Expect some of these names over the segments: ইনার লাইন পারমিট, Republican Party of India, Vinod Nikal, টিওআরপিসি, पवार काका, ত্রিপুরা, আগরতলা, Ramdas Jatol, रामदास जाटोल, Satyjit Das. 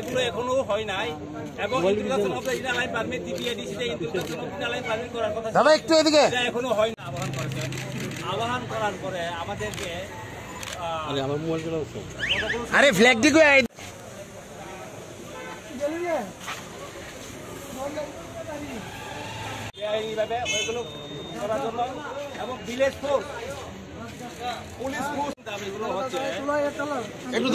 এগুলো এখনো হয় নাই এবং integration of ইনার লাইন পারমিট DPID সেটা integration of ইনার লাইন পারমিট করার কথা দাদা একটু এদিকে এটা এখনো হয় না। আহ্বান করেছেন, আহ্বান করার পরে আমাদেরকে আরে আমার মোবাইল গুলো আরে ফ্ল্যাগ দিকে আই জেলিয়া এই ভাবে এগুলো করার জন্য এবং ভিলেজ ফোর্স পুলিশ ফোর্স দাবি গুলো হচ্ছে একটু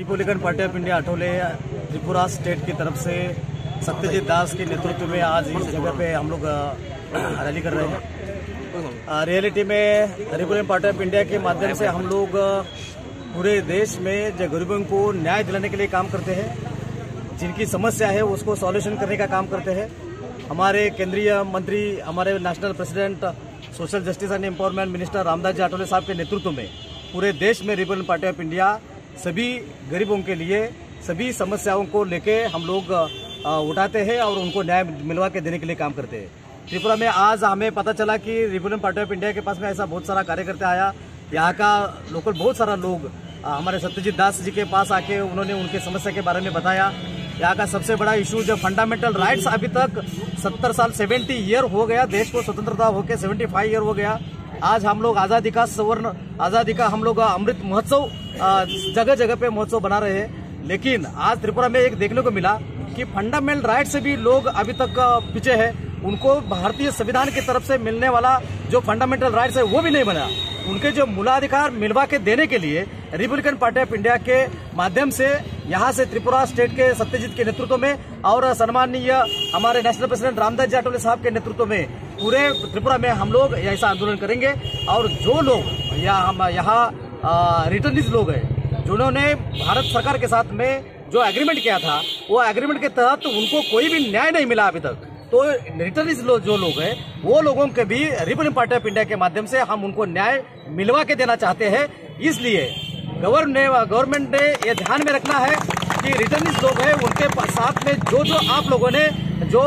Republican Party of India Athawale Tripura state की तरफ से सत्यजीत दास के नेतृत्व में आज इस जगह पे हम लोग रैली कर रहे हैं। रियलिटी में रिपब्लिकन पार्टी ऑफ इंडिया के माध्यम से हम लोग पूरे देश में जो गरीबों को न्याय दिलाने के लिए काम करते हैं, जिनकी समस्या है उसको सॉल्यूशन करने का काम करते हैं। हमारे केंद्रीय मंत्री, हमारे national president social justice and empowerment minister रामदास जाटोल साहब के नेतृत्व में पूरे देश में रिपब्लिकन पार्टी ऑफ इंडिया सभी गरीबों के लिए सभी समस्याओं को लेके हम लोग उठाते हैं और उनको न्याय मिलवा के देने के लिए काम करते हैं। त्रिपुरा में आज हमें पता चला कि रिपब्लिकन पार्टी ऑफ इंडिया के पास में ऐसा बहुत सारा कार्यकर्ता आया, यहाँ का लोकल बहुत सारा लोग हमारे सत्यजीत दास जी के पास आके उन्होंने उनके समस्या के बारे में बताया। यहाँ का सबसे बड़ा इशू जो फंडामेंटल राइट्स, अभी तक 70 साल 70 ईयर हो गया देश को स्वतंत्रता होकर, 75 ईयर हो गया। आज हम लोग आज़ादी का हम लोग अमृत महोत्सव जगह जगह पे महोत्सव बना रहे हैं, लेकिन आज त्रिपुरा में एक देखने को मिला कि फंडामेंटल राइट से भी लोग अभी तक पीछे हैं। उनको भारतीय संविधान की तरफ से मिलने वाला जो फंडामेंटल राइट्स है वो भी नहीं बना। उनके जो मूलाधिकार मिलवा के देने के लिए रिपब्लिकन पार्टी ऑफ इंडिया के माध्यम से यहाँ से त्रिपुरा स्टेट के सत्यजीत के नेतृत्व में और सम्माननीय हमारे नेशनल प्रेसिडेंट रामदास जाटोले साहब के नेतृत्व में पूरे त्रिपुरा में हम लोग ऐसा आंदोलन करेंगे। और जो लोग यहाँ रिटर्नीज लोग हैं जिन्होंने भारत सरकार के साथ में जो एग्रीमेंट किया था वो एग्रीमेंट के तहत उनको कोई भी न्याय नहीं मिला अभी तक, तो रिटर्नीज जो लोग हैं वो लोगों के भी रिपब्लिकन पार्टी ऑफ इंडिया के माध्यम से हम उनको न्याय मिलवा के देना चाहते हैं। इसलिए गवर्नमेंट ने ये ध्यान में रखना है कि रिटर्नीज लोग हैं उनके साथ में जो आप लोगों ने जो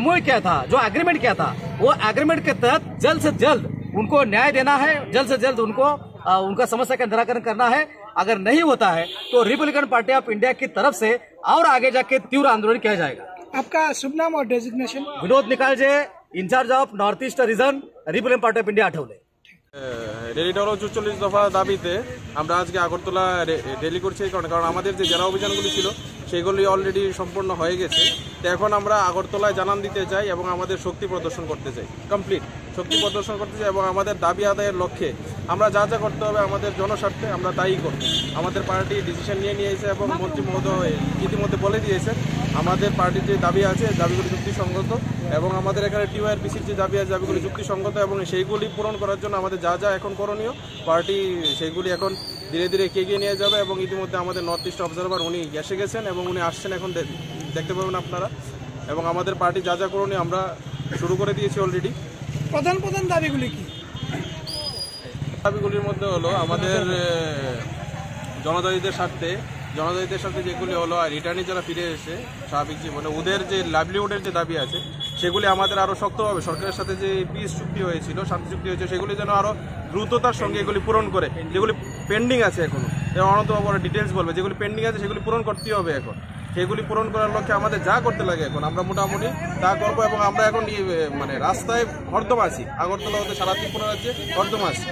एमओयू किया था, जो एग्रीमेंट किया था, वो एग्रीमेंट के तहत जल्द से जल्द उनको न्याय देना है, जल्द से जल्द उनको उनका समस्या का निराकरण करना है। अगर नहीं होता है तो रिपब्लिकन पार्टी ऑफ इंडिया की तरफ से और आगे जाके तीव्र आंदोलन किया जाएगा। आपका शुभ नाम और डेजिग्नेशन? विनोद निकाल जे, in charge of north east region, Republican Party of India Athawale. রেলিটারও 44 দফা দাবিতে আমরা আজকে আগরতলা রেলি করছি, কারণ আমাদের যে জেলা অভিযানগুলি ছিল সেগুলি অলরেডি সম্পূর্ণ হয়ে গেছে। তো এখন আমরা আগরতলায় জানান দিতে চাই এবং আমাদের শক্তি প্রদর্শন করতে চাই, কমপ্লিট শক্তি প্রদর্শন করতে চাই এবং আমাদের দাবি আদায়ের লক্ষ্যে আমরা যা যা করতে হবে আমাদের জনস্বার্থে আমরা তাই করব। আমাদের পার্টি ডিসিশন নিয়েছে এবং মন্ত্রী মহোদয় ইতিমধ্যে বলে দিয়েছেন আমাদের পার্টির যে দাবি আছে দাবিগুলি যুক্তিসঙ্গত এবং আমাদের এখানে টিওআরপিসির যে দাবি আছে দাবিগুলি যুক্তিসঙ্গত এবং সেইগুলি পূরণ করার জন্য আমাদের যা যা এখন করণীয় পার্টি সেইগুলি এখন ধীরে ধীরে এগিয়ে নিয়ে যাবে। এবং ইতিমধ্যে আমাদের নর্থ ইস্ট অবজারভার উনি এসে গেছেন এবং উনি আসছেন, এখন দেখতে পাবেন আপনারা। এবং আমাদের পার্টি যা যা করণীয় আমরা শুরু করে দিয়েছি অলরেডি। প্রধান প্রধান দাবিগুলি কি? দাবিগুলির মধ্যে হলো আমাদের জনজাতিদের স্বার্থে যেগুলি হলো রিটার্নে যারা ফিরে এসে স্বাভাবিক জীবনে ওদের যে লাইভলিহুডের যে দাবি আছে সেগুলি আমাদের আরও শক্তভাবে সরকারের সাথে যে পিস চুক্তি হয়েছিল, শান্তি চুক্তি হয়েছে, সেগুলি যেন আরও দ্রুততার সঙ্গে এগুলি পূরণ করে। যেগুলি পেন্ডিং আছে এখনও, অনন্তবাবু ডিটেলস বলবে, যেগুলি পেন্ডিং আছে সেগুলি পূরণ করতে হবে এখন। সেগুলি পূরণ করার লক্ষ্যে আমাদের যা করতে লাগে এখন আমরা মোটামুটি তা করবো। এবং আমরা এখন রাস্তায় হরদম আছি, আগরতলা হতে সারা ত্রিপুরা রাজ্যে হরদম আছি।